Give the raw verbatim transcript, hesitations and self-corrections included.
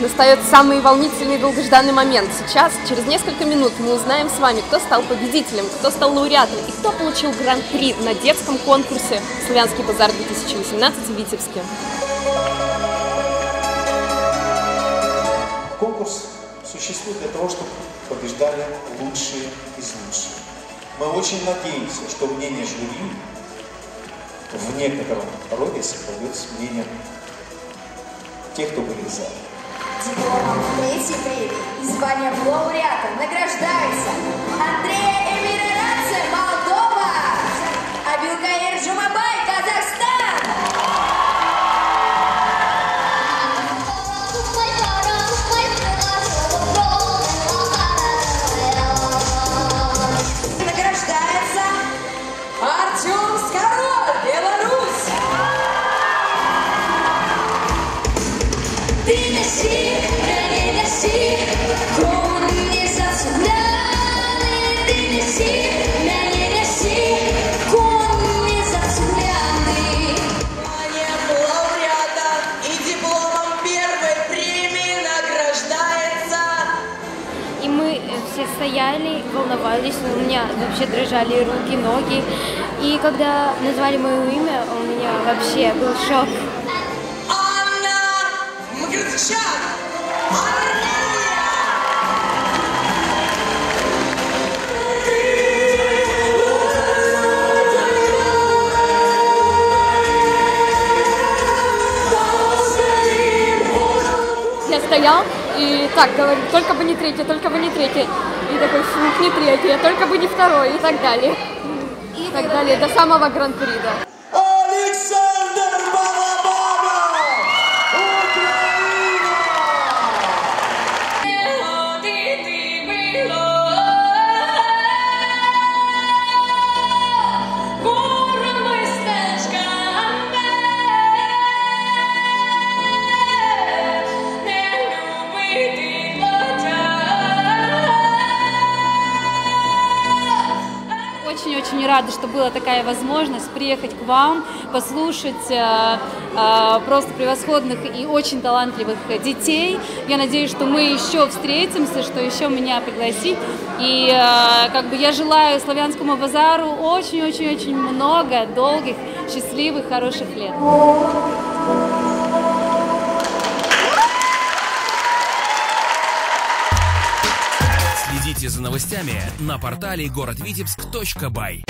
Настает самый волнительный и долгожданный момент. Сейчас, через несколько минут, мы узнаем с вами, кто стал победителем, кто стал лауреатом и кто получил гран-при на детском конкурсе «Славянский базар две тысячи восемнадцать» в Витебске. Конкурс существует для того, чтобы побеждали лучшие из лучших. Мы очень надеемся, что мнение жюри в некотором роде совпадет с мнением тех, кто были за. Дипломом третьей премии и званием лауреата награждается Андрея Эмирадзе, Молдова, Абилкаир Жумабай, Казахстан. Награждается Артем Скоров, Беларусь. Ты нашли. Стояли, волновались, у меня вообще дрожали руки, ноги. И когда назвали мое имя, у меня вообще был шок. Анна Мкртчян! Я стоял и так говорю, только бы не третий, только бы не третий. И такой, фух, не третий, а только бы не второй, и так далее. И, и так далее, до самого гран-при, да. Очень рада, что была такая возможность приехать к вам, послушать э, э, просто превосходных и очень талантливых детей. Я надеюсь, что мы еще встретимся, что еще меня пригласить. И э, как бы я желаю Славянскому базару очень-очень-очень много долгих, счастливых, хороших лет. Следите за новостями на портале город витебск точка бай.